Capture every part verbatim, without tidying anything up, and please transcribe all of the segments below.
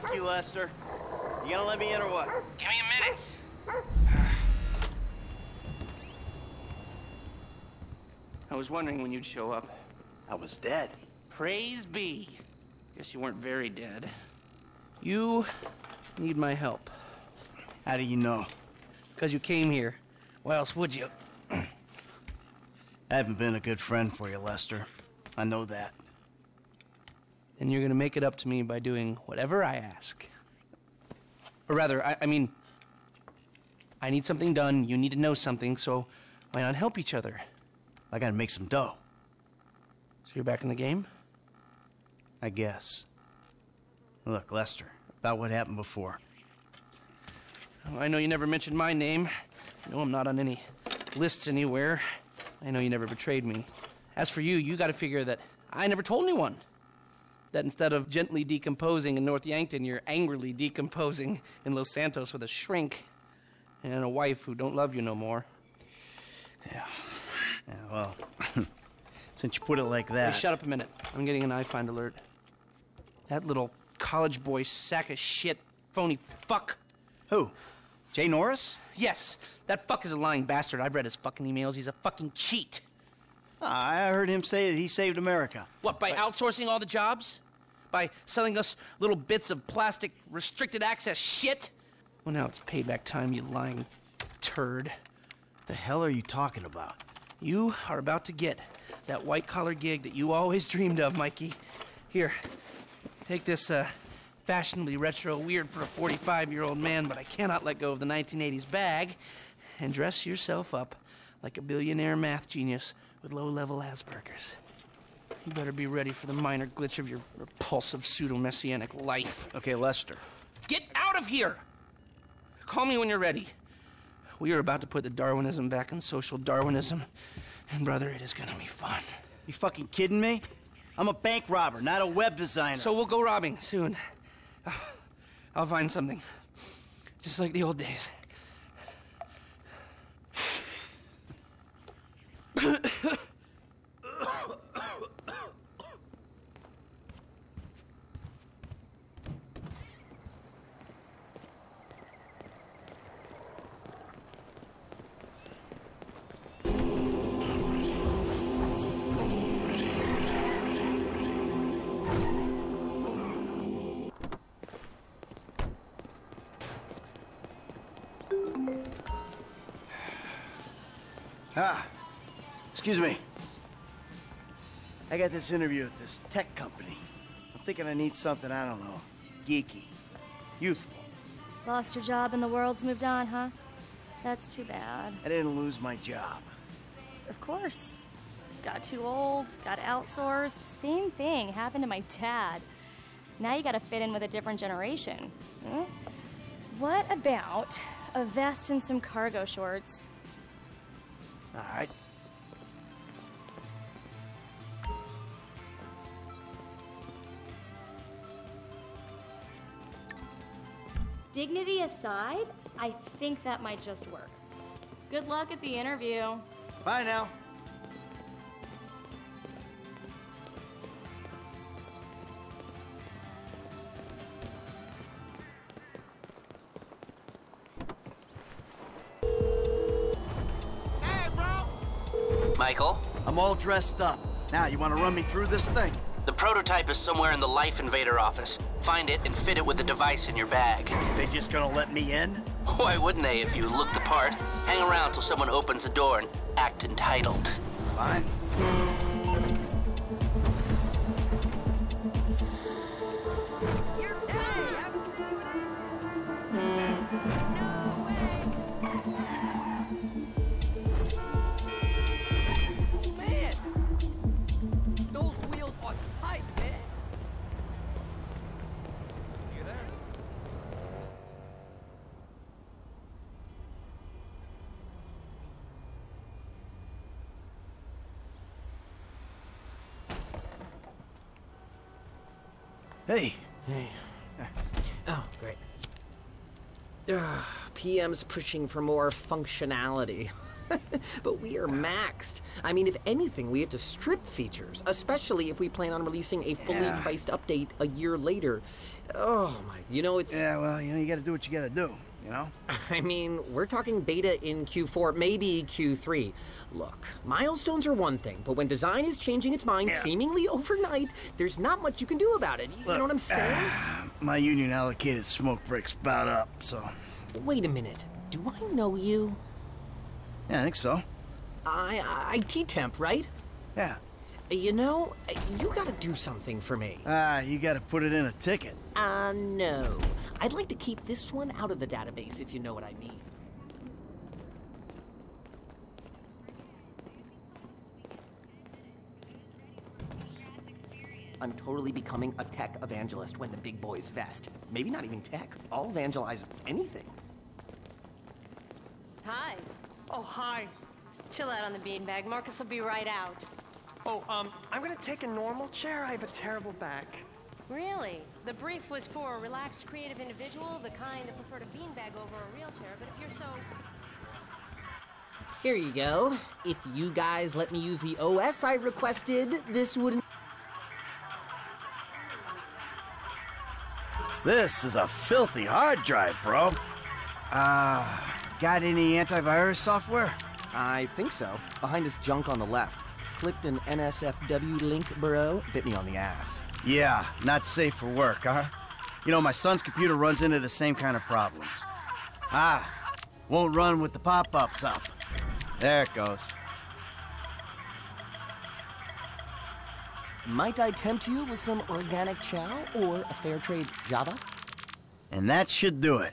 Fuck you, Lester. You gonna let me in or what? Give me a minute. I was wondering when you'd show up. I was dead. Praise be. Guess you weren't very dead. You need my help. How do you know? Because you came here. Why else would you? I haven't been a good friend for you, Lester. I know that. And you're gonna make it up to me by doing whatever I ask. Or rather, I, I mean, I need something done, you need to know something, so why not help each other? I gotta make some dough. So you're back in the game? I guess. Look, Lester, about what happened before. I know you never mentioned my name. I know I'm not on any lists anywhere. I know you never betrayed me. As for you, you gotta figure that I never told anyone. That instead of gently decomposing in North Yankton, you're angrily decomposing in Los Santos with a shrink and a wife who don't love you no more. Yeah. Yeah, well, since you put it like that... Hey, shut up a minute. I'm getting an iFind alert. That little college boy sack of shit, phony fuck. Who? Jay Norris? Yes. That fuck is a lying bastard. I've read his fucking emails. He's a fucking cheat. I heard him say that he saved America. What, by but... outsourcing all the jobs? By selling us little bits of plastic restricted access shit? Well, now it's payback time, you lying turd. What the hell are you talking about? You are about to get that white-collar gig that you always dreamed of, Mikey. Here, take this uh, fashionably retro weird for a forty-five-year-old man, but I cannot let go of the nineteen eighties bag, and dress yourself up like a billionaire math genius with low-level Asperger's. You better be ready for the minor glitch of your repulsive pseudo-messianic life. Okay, Lester. Get out of here! Call me when you're ready. We are about to put the Darwinism back in social Darwinism, and brother, it is gonna be fun. You fucking kidding me? I'm a bank robber, not a web designer. So we'll go robbing soon. I'll find something, just like the old days. Ah, excuse me. I got this interview at this tech company. I'm thinking I need something, I don't know, geeky, youthful. Lost your job and the world's moved on, huh? That's too bad. I didn't lose my job. Of course. Got too old, got outsourced. Same thing happened to my dad. Now you gotta fit in with a different generation. Hmm? What about a vest and some cargo shorts? All right. Dignity aside, I think that might just work. Good luck at the interview. Bye now. Michael? I'm all dressed up. Now, you want to run me through this thing? The prototype is somewhere in the Life Invader office. Find it and fit it with the device in your bag. They just gonna let me in? Why wouldn't they if you look the part? Hang around till someone opens the door and act entitled. Fine. Hey. Hey. Oh, great. Uh, P M's pushing for more functionality. But we are maxed. I mean, if anything, we have to strip features, especially if we plan on releasing a fully yeah. priced update a year later. Oh, my. You know, it's... Yeah, well, you know, you got to do what you got to do, you know? I mean, we're talking beta in Q four, maybe Q three. Look, milestones are one thing, but when design is changing its mind yeah. seemingly overnight, there's not much you can do about it. You Look, know what I'm saying? Uh, my union allocated smoke breaks about up, so... Wait a minute. Do I know you? Yeah, I think so. I, I T temp, right? Yeah. You know, you gotta do something for me. Ah, uh, you gotta put it in a ticket. Uh, no. I'd like to keep this one out of the database, if you know what I mean. I'm totally becoming a tech evangelist when the big boys vest. Maybe not even tech. I'll evangelize anything. Hi. Oh, hi. Chill out on the beanbag. Marcus will be right out. Oh, um, I'm gonna take a normal chair. I have a terrible back. Really? The brief was for a relaxed, creative individual, the kind that preferred a beanbag over a real chair, but if you're so... Here you go. If you guys let me use the O S I requested, this wouldn't... This is a filthy hard drive, bro. Ah... Uh... Got any antivirus software? I think so. Behind this junk on the left. Clicked an N S F W link, bro. Bit me on the ass. Yeah, not safe for work, huh? You know, my son's computer runs into the same kind of problems. Ah, won't run with the pop-ups up. There it goes. Might I tempt you with some organic chow or a fair trade Java? And that should do it.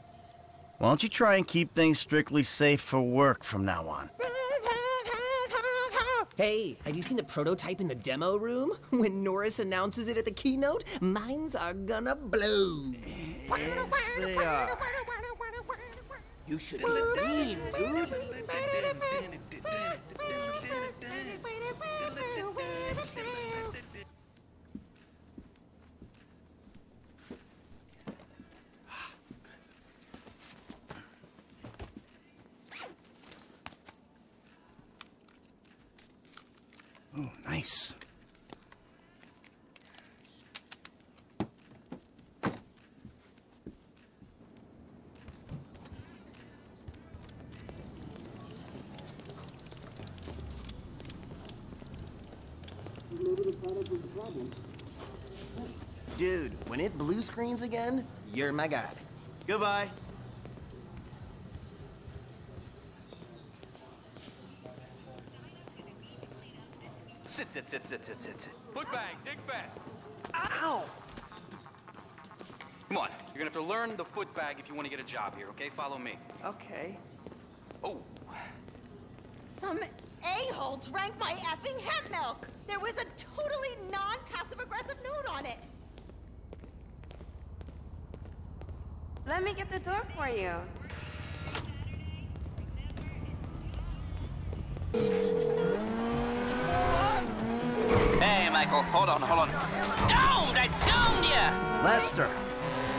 Why don't you try and keep things strictly safe for work from now on? Hey, have you seen the prototype in the demo room? When Norris announces it at the keynote, minds are gonna blow. Yes, they are. You should have let that in, dude. Oh, nice. Dude, when it blue screens again, you're my god. Goodbye. Sit, sit, sit, sit, sit, sit, sit. Put bang, dig fast. Ow! Come on, you're gonna have to learn the foot bag if you want to get a job here, okay? Follow me. Okay. Oh. Some a-hole drank my effing hemp milk. There was a totally non-passive-aggressive note on it. Let me get the door for you. Michael, hold on, hold on. Domed! I domed ya! Lester,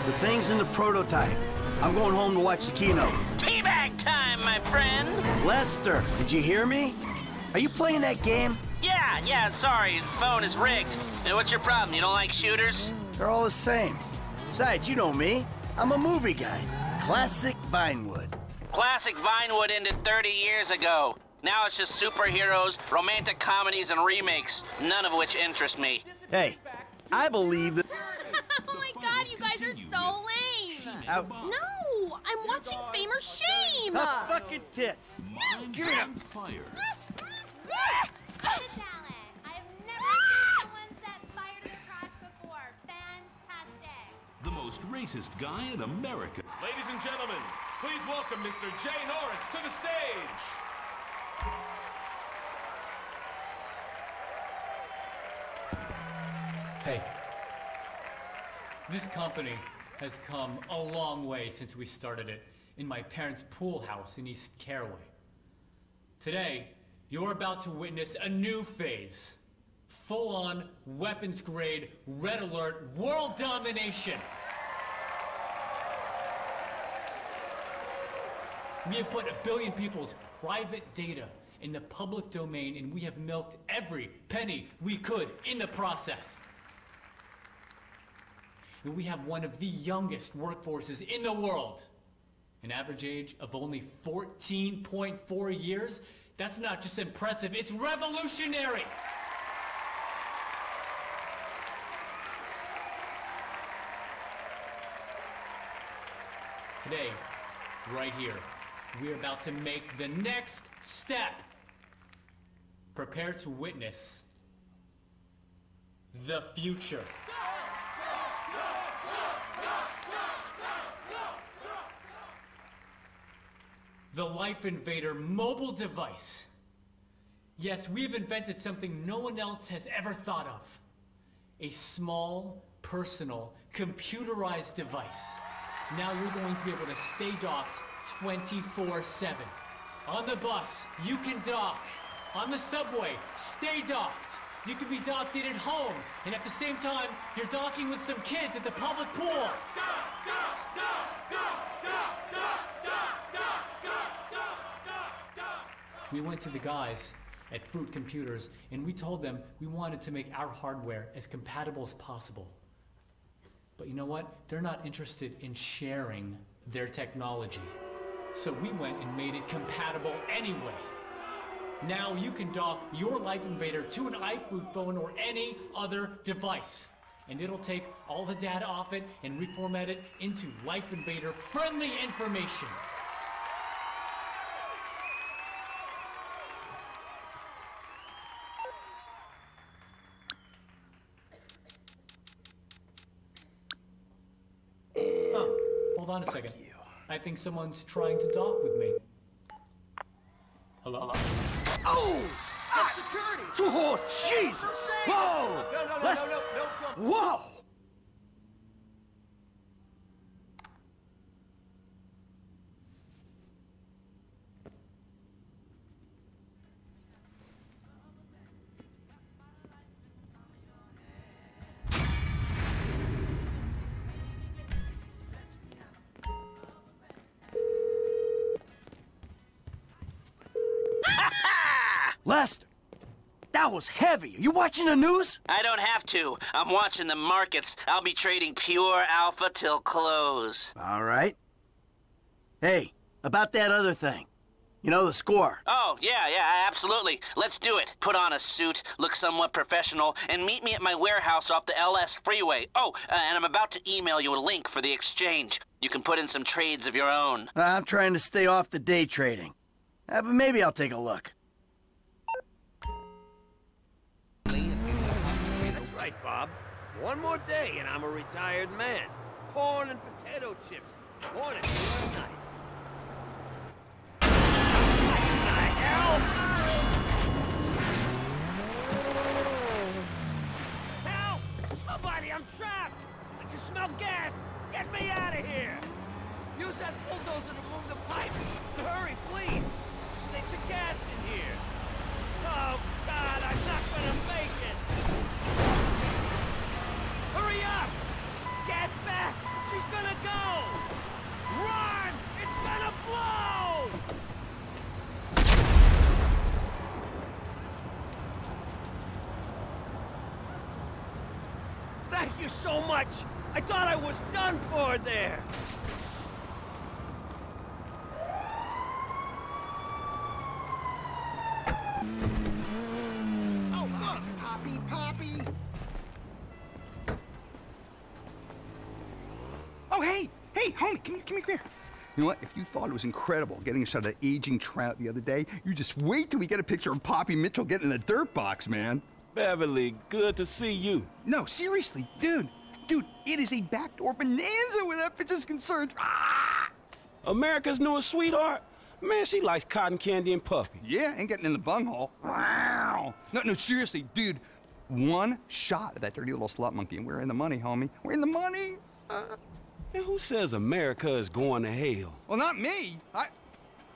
the thing's in the prototype. I'm going home to watch the keynote. Teabag time, my friend! Lester, did you hear me? Are you playing that game? Yeah, yeah, sorry. The phone is rigged. Now, what's your problem? You don't like shooters? They're all the same. Besides, you know me. I'm a movie guy. Classic Vinewood. Classic Vinewood ended thirty years ago. Now it's just superheroes, romantic comedies, and remakes, none of which interest me. Hey, I believe that... Oh my god, you guys are so lame! Uh, no, I'm watching Fame or Shame! The fucking tits! Get up! Fire. The most racist guy in America. Ladies and gentlemen, please welcome Mister Jay Norris to the stage! Hey, this company has come a long way since we started it in my parents' pool house in East Caraway. Today, you're about to witness a new phase. Full-on, weapons-grade, red alert, world domination! We have put a billion people's private data in the public domain, and we have milked every penny we could in the process. And we have one of the youngest workforces in the world. An average age of only fourteen point four years. That's not just impressive, it's revolutionary. Today, right here, we're about to make the next step. Prepare to witness the future. The Life Invader mobile device. Yes, we've invented something no one else has ever thought of. A small, personal, computerized device. Now you're going to be able to stay docked twenty-four seven. On the bus, you can dock. On the subway, stay docked. You can be docked in at home, and at the same time, you're docking with some kids at the public pool. Dock, dock, dock, dock, dock, dock, dock, dock, dock. We went to the guys at Fruit Computers and we told them we wanted to make our hardware as compatible as possible. But you know what? They're not interested in sharing their technology. So we went and made it compatible anyway. Now you can dock your Life Invader to an iFruit phone or any other device. And it'll take all the data off it and reformat it into Life Invader friendly information. Hold on a second. I think someone's trying to dock with me. Hello? Oh! Ah. Security! Oh, Jesus! Whoa! No, no, no, Let's... no, no, no, no, no. Whoa! Lester, that was heavy. Are you watching the news? I don't have to. I'm watching the markets. I'll be trading pure alpha till close. All right. Hey, about that other thing. You know the score. Oh, yeah, yeah, absolutely. Let's do it. Put on a suit, look somewhat professional, and meet me at my warehouse off the L S freeway. Oh, uh, and I'm about to email you a link for the exchange. You can put in some trades of your own. I'm trying to stay off the day trading. Uh, but maybe I'll take a look. Right, Bob. One more day and I'm a retired man. Corn and potato chips. Morning, good night. What the hell? Help! Somebody, I'm trapped! I can smell gas! Get me out of here! Use that bulldozer to move the pipe! Hurry, please! Sticks of gas in here! Oh, God, I'm not gonna make it! Hurry up! Get back! She's gonna go! Run! It's gonna blow! Thank you so much! I thought I was done for there! Oh, look! Poppy, Poppy! Oh, hey! Hey, homie, come, come here. You know what? If you thought it was incredible getting a shot of that aging trout the other day, you just wait till we get a picture of Poppy Mitchell getting in a dirt box, man. Beverly, good to see you. No, seriously, dude. Dude, it is a backdoor bonanza where that bitch is concerned. Ah! America's newest sweetheart? Man, she likes cotton candy and Puffy. Yeah, ain't getting in the bunghole. Wow. No, no, seriously, dude. One shot of that dirty little slut monkey, and we're in the money, homie. We're in the money. Uh... And who says America is going to hell? Well, not me. I...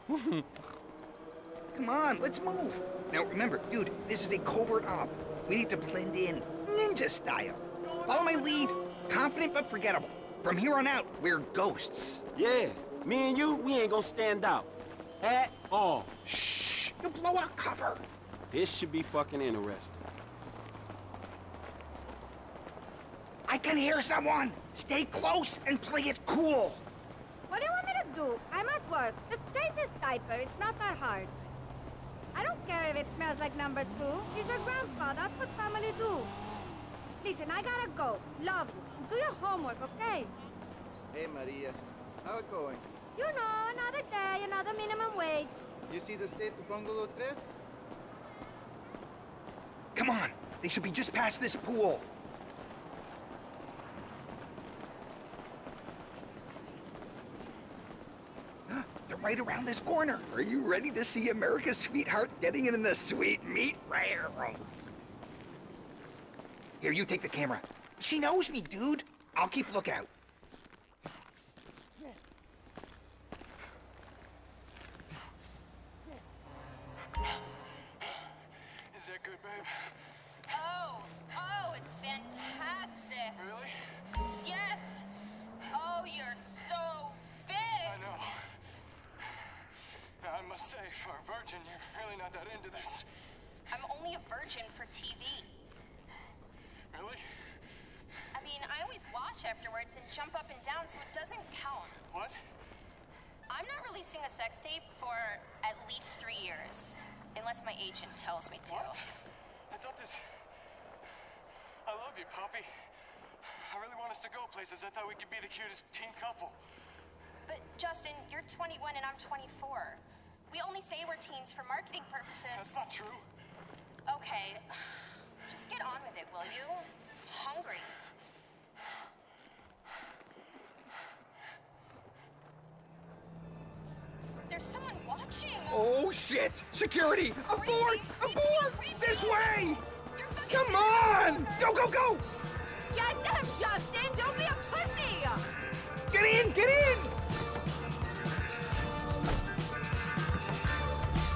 Come on, let's move. Now, remember, dude, this is a covert op. We need to blend in, ninja style. Follow my lead, confident but forgettable. From here on out, we're ghosts. Yeah, me and you, we ain't gonna stand out. at all. Shh! You blow our cover. This should be fucking interesting. I can hear someone. Stay close and play it cool. What do you want me to do? I'm at work. Just change his diaper. It's not that hard. I don't care if it smells like number two. He's your grandpa. That's what family do. Listen, I gotta go. Love you. Do your homework, okay? Hey, Maria. How's it going? You know, another day, another minimum wage. You see the state of Bungalow Tres? Come on. They should be just past this pool. They're right around this corner. Are you ready to see America's sweetheart getting in the sweet meat railroad? Here, you take the camera. She knows me, dude. I'll keep lookout. Is that good, babe? Oh, oh, it's fantastic. Really? Yes. Oh, you're so big. I know. Now, I must say, for a virgin, you're really not that into this. I'm only a virgin for T V. Really? I mean, I always wash afterwards and jump up and down, so it doesn't count. What? I'm not releasing a sex tape for at least three years. Unless my agent tells me to. What? I thought this... I love you, Poppy. I really want us to go places. I thought we could be the cutest teen couple. But, Justin, you're twenty-one and I'm twenty-four. We only say we're teens for marketing purposes. That's not true. Okay. Just get on with it, will you? Hungry. There's someone watching. Oh shit! Security! Aboard! Aboard! This way! Come on! Go, go, go! Get them, Justin! Don't be a pussy! Get in! Get in!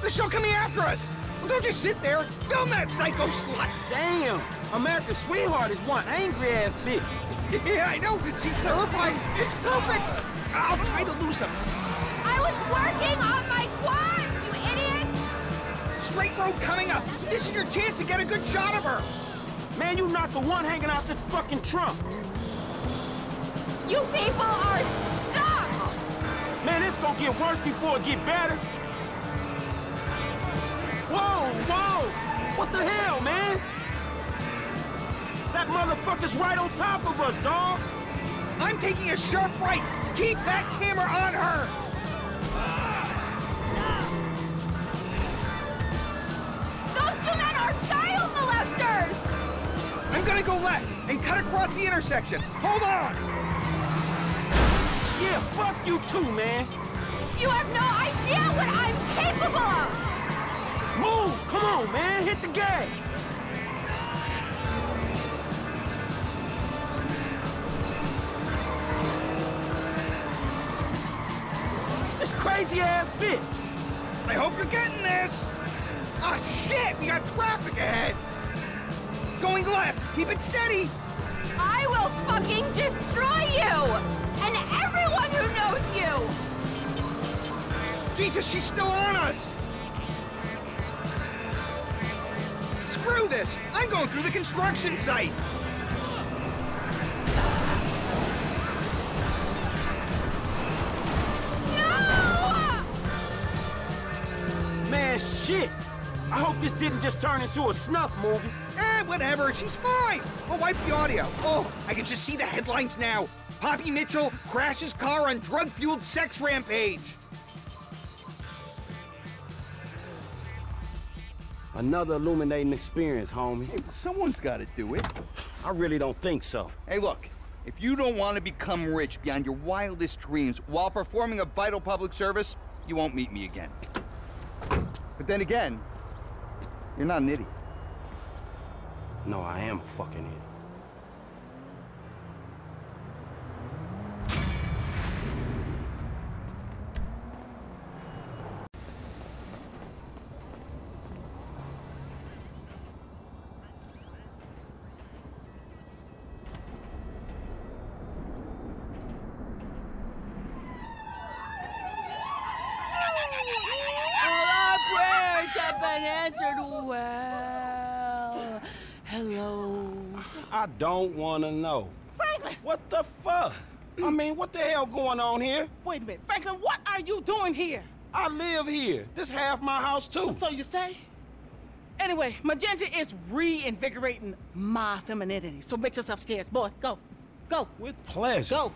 They're still coming after us! Well, don't just sit there! Film that psycho slut! Damn! America's sweetheart is one angry-ass bitch. Yeah, I know! She's terrifying! It's perfect! I'll try to lose them. I was working on my quad, you idiot! Straight road coming up! This is your chance to get a good shot of her! Man, you not the one hanging out this fucking trunk! You people are stuck! Man, it's gonna get worse before it get better! Whoa, whoa! What the hell, man? That motherfucker's right on top of us, dog. I'm taking a sharp right. Keep that camera on her. Those two men are child molesters. I'm gonna go left and cut across the intersection. Hold on. Yeah, fuck you too, man. You have no idea what I'm capable of. Move! Come on, man! Hit the gas! This crazy-ass bitch! I hope you're getting this! Ah, shit! We got traffic ahead! Going left! Keep it steady! I will fucking destroy you! And everyone who knows you! Jesus, she's still on us! Screw this! I'm going through the construction site! No! Man, shit! I hope this didn't just turn into a snuff movie. Eh, whatever. She's fine. I'll wipe the audio. Oh, I can just see the headlines now. Poppy Mitchell crashes car on drug-fueled sex rampage. Another illuminating experience, homie. Hey, someone's got to do it. I really don't think so. Hey, look, if you don't want to become rich beyond your wildest dreams while performing a vital public service, you won't meet me again. But then again, you're not an idiot. No, I am a fucking idiot. I don't want to know. Franklin! What the fuck? I mean, what the hell going on here? Wait a minute. Franklin, what are you doing here? I live here. This half my house, too. So you say? Anyway, Magenta is reinvigorating my femininity, so make yourself scarce. Boy, go. Go. With pleasure. Go.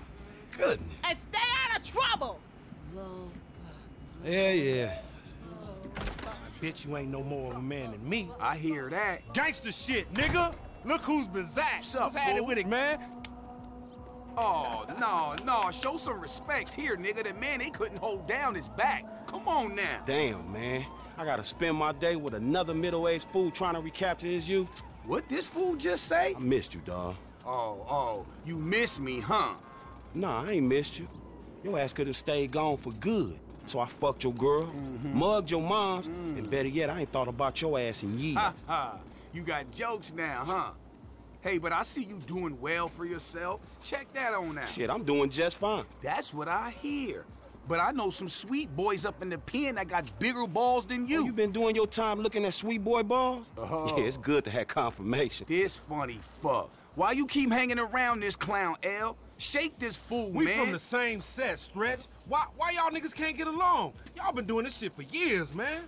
Goodness. And stay out of trouble. Yeah, yeah. I bet you ain't no more of a man than me. I hear that. Gangster shit, nigga. Look who's been zapped. What's up, had it with it, man? Oh, no, no. Show some respect here, nigga. That man, they couldn't hold down his back. Come on now. Damn, man. I gotta spend my day with another middle-aged fool trying to recapture his youth. What this fool just say? I missed you, dawg. Oh, oh, you missed me, huh? Nah, I ain't missed you. Your ass could have stayed gone for good. So I fucked your girl, mm-hmm. mugged your moms, mm. and better yet, I ain't thought about your ass in years. Ha ha, you got jokes now, huh? Hey, but I see you doing well for yourself. Check that on out. Shit, I'm doing just fine. That's what I hear. But I know some sweet boys up in the pen that got bigger balls than you. Oh, you been doing your time looking at sweet boy balls? Oh. Yeah, it's good to have confirmation. This funny fuck. Why you keep hanging around this clown, L? Shake this fool, we man. We from the same set, Stretch. Why, why y'all niggas can't get along? Y'all been doing this shit for years, man.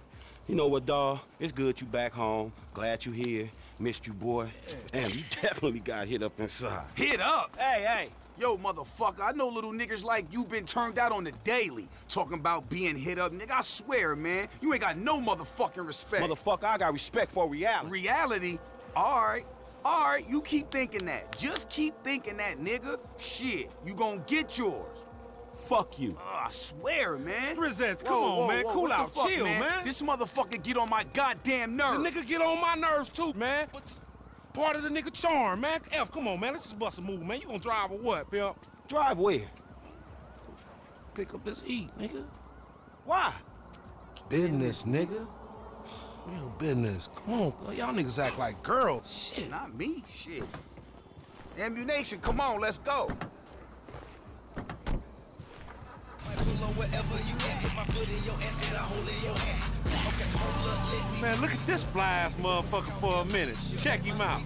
You know what, dawg? It's good you back home. Glad you here. Missed you, boy. Damn, you definitely got hit up inside. Hit up? Hey, hey. Yo, motherfucker, I know little niggas like you been turned out on the daily. Talking about being hit up, nigga, I swear, man. You ain't got no motherfucking respect. Motherfucker, I got respect for reality. Reality? All right. All right, you keep thinking that. Just keep thinking that, nigga. Shit, you gonna get yours. Fuck you. Uh, I swear, man. Strizzettes, come whoa, on, whoa, man. Whoa, cool out. Fuck, chill, man. man. This motherfucker get on my goddamn nerves. The nigga get on my nerves, too, man. What's part of the nigga charm, man? F, come on, man. Let's just bust a move, man. You gonna drive or what, pimp? Drive where? Pick up this E, nigga. Why? Business, nigga. Real business. Come on, y'all niggas act like girls. Shit. Not me, shit. Ammunition, come on, let's go. Man, look at this fly-ass motherfucker for a minute. Check him out.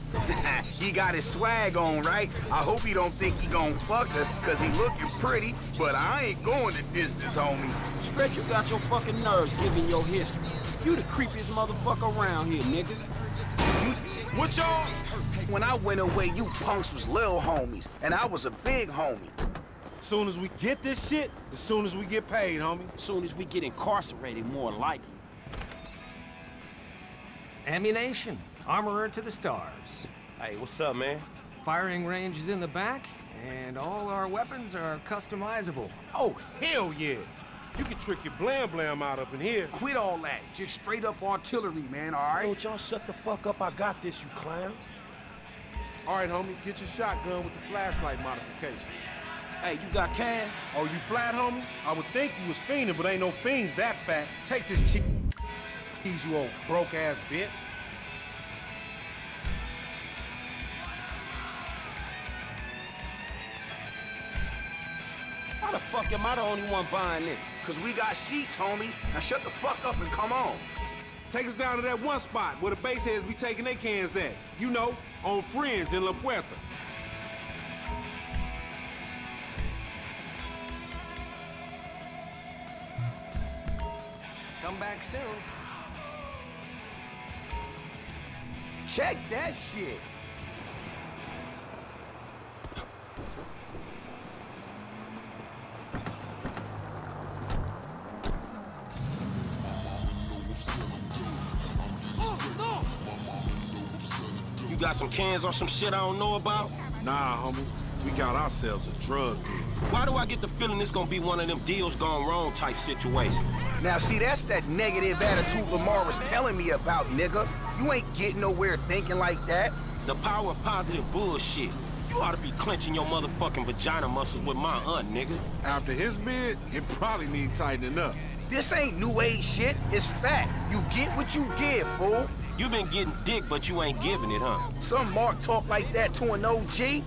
He got his swag on, right? I hope he don't think he gon' fuck us, cause he looking pretty, but I ain't going the distance, homie. Stretch, you got your fucking nerves giving your history. You the creepiest motherfucker around here, nigga. What y'all? When I went away, you punks was little homies, and I was a big homie. Soon as we get this shit, as soon as we get paid, homie. Soon as we get incarcerated, more likely. Ammunition. Armorer to the stars. Hey, what's up, man? Firing range is in the back, and all our weapons are customizable. Oh, hell yeah. You can trick your blam-blam out up in here. Quit all that. Just straight up artillery, man, all right? Don't y'all shut the fuck up. I got this, you clowns. All right, homie, get your shotgun with the flashlight modification. Hey, you got cash? Oh, you flat, homie? I would think you was fiending, but ain't no fiends that fat. Take this cheese, you old broke-ass bitch. Why the fuck am I the only one buying this? Because we got sheets, homie. Now shut the fuck up and come on. Take us down to that one spot where the baseheads be taking their cans at. You know, on Friends in La Puerta. Come back soon. Check that shit. Oh, no. You got some cans or some shit I don't know about? Nah, homie. We got ourselves a drug deal. Why do I get the feeling it's gonna be one of them deals gone wrong type situation? Now, see, that's that negative attitude Lamar was telling me about, nigga. You ain't getting nowhere thinking like that. The power of positive bullshit. You ought to be clenching your motherfucking vagina muscles with my aunt, nigga. After his bid, it probably needs tightening up. This ain't new age shit. It's fact. You get what you give, fool. You been getting dick, but you ain't giving it, huh? Some Mark talk like that to an O G?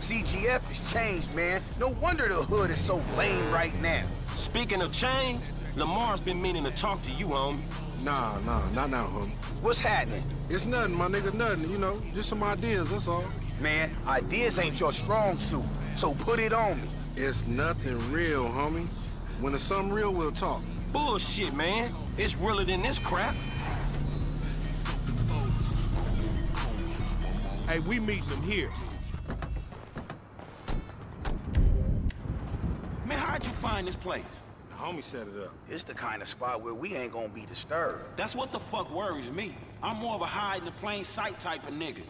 C G F has changed, man. No wonder the hood is so lame right now. Speaking of change, Lamar's been meaning to talk to you, homie. Nah, nah, not now, homie. What's happening? It's nothing, my nigga, nothing, you know. Just some ideas, that's all. Man, ideas ain't your strong suit, so put it on me. It's nothing real, homie. When it's something real, we'll talk. Bullshit, man. It's realer than this crap. Hey, we meet them here. Man, how'd you find this place? The homie set it up. It's the kind of spot where we ain't gonna be disturbed. That's what the fuck worries me. I'm more of a hide in the plain sight type of nigga.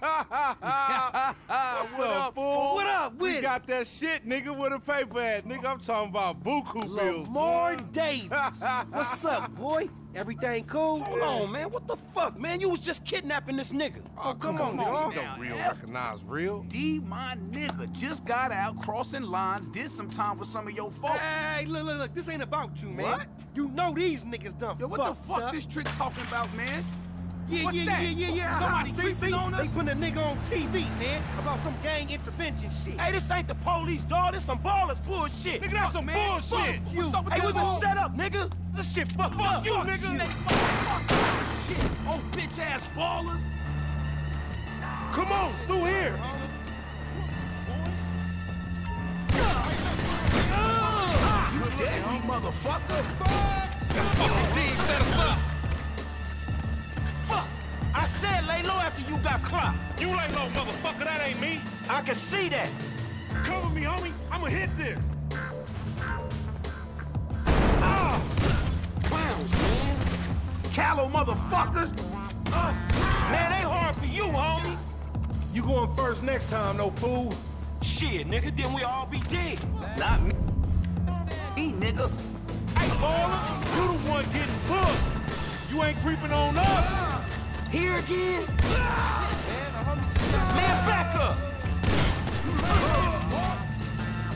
What's what up, fool? What up with it? We got that shit, nigga, with a paper at. Nigga, I'm talking about buku bills. Lamar Davis. What's up, boy? Everything cool? Hold on, man. What the fuck, man? You was just kidnapping this nigga. Oh, oh come, come on, dog. Don't real recognize real. D, my nigga, just got out crossing lines, did some time with some of your folks. Hey, look, look, look. This ain't about you, man. What? You know these niggas done. Yo, what the fuck up. This trick talking about, man? Yeah, What's yeah, that? yeah, yeah, yeah. Somebody see, see, on us? They putting a nigga on T V, man, about some gang intervention shit. Hey, this ain't the police, dog. This some ballers bullshit. Nigga, that's some man. bullshit. Fuck you. Hey, we been set up, nigga. This shit fucked fuck up. You, fuck nigga. You. They fuck, fuck shit. Oh, bitch ass ballers. Come on, through here. Uh, you dead, motherfucker. Fucking D set us up. I said lay low after you got clocked. You lay low, motherfucker. That ain't me. I can see that. Cover me, homie. I'ma hit this. Ah! Clowns, man. Callow motherfuckers. Uh, man, they hard for you, homie. You going first next time, no fool. Shit, nigga. Then we all be dead. Not me. Me, nigga. Hey, baller. You the one getting booked. You ain't creeping on us. Here again? Man, back up!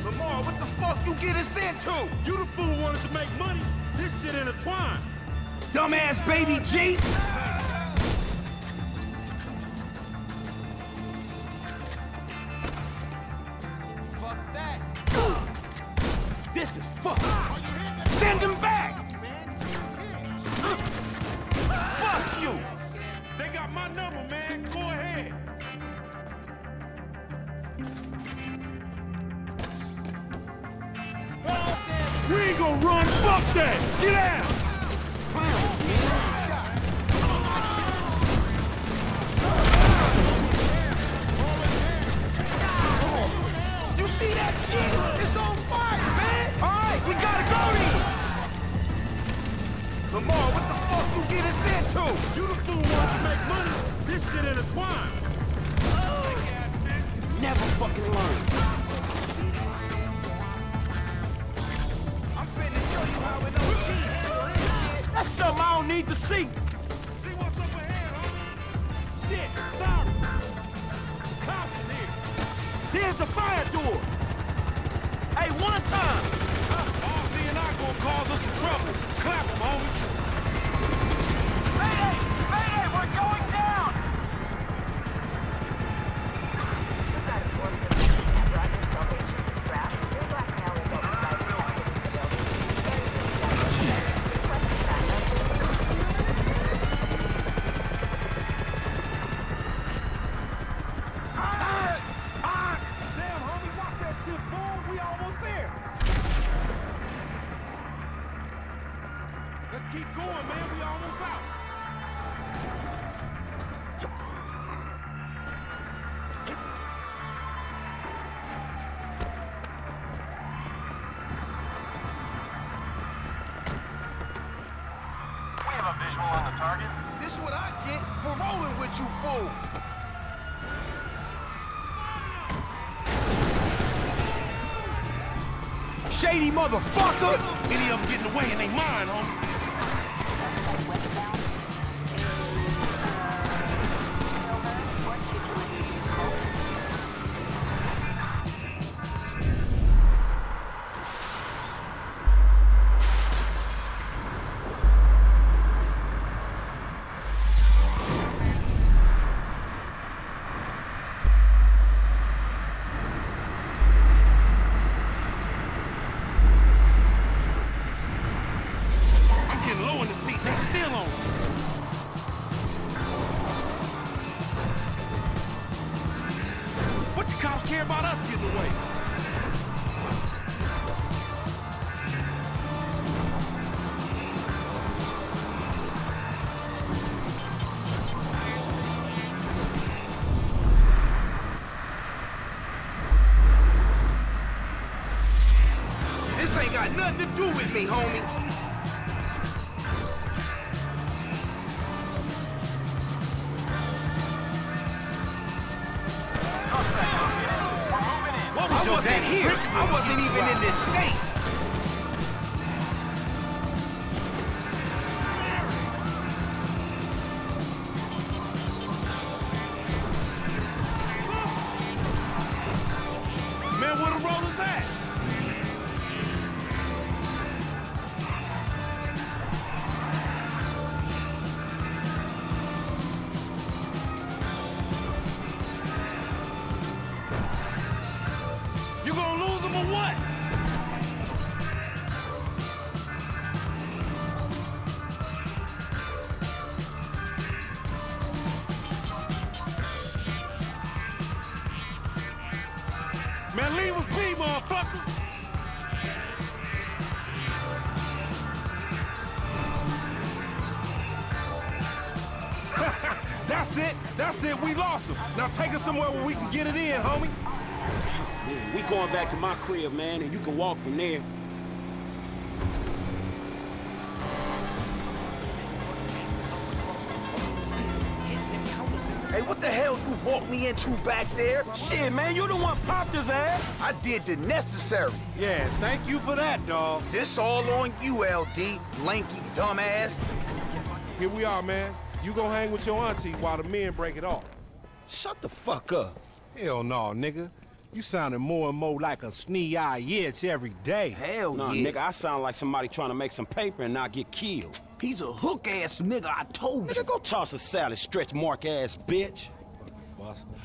Lamar, what the fuck you get us into? You the fool wanted to make money. This shit intertwined. Dumbass baby G! Fuck that! This is fucked! Send him back! Fuck you! They got my number, man. Go ahead. We ain't gonna run. Fuck that. Get out. You see that shit? It's on fire, man. All right, we gotta go. Lamar, what the fuck you get us into? You the fool wants to make money. This shit intertwined. Oh. Never fucking learn. I'm finna show you how it don't. That's something I don't need to see. See what's up ahead, homie. Shit, sorry. Cops in here. There's a fire door. Hey, one time. R C and I gonna cause us some trouble. Clap them, homie. Mayday! Mayday! We're going down! Shady motherfucker! Any of them getting away and they mine, homie. here. I wasn't even in this state. Man, leave us be, motherfuckers! That's it! That's it! We lost him! Now take us somewhere where we can get it in, homie! Man, we going back to my crib, man, and you can walk from there. Hey, what the hell you walked me into back there? Shit, man, you the one popped his ass. I did the necessary. Yeah, thank you for that, dawg. This all on you, L D, lanky dumbass. Here we are, man. You gonna hang with your auntie while the men break it off. Shut the fuck up. Hell no, nigga. You sounding more and more like a snee-eye itch every day. Hell no, yeah. Nigga, I sound like somebody trying to make some paper and not get killed. He's a hook-ass nigga, I told you. Nigga, go toss a salad, stretch mark-ass bitch. Fucking Buster.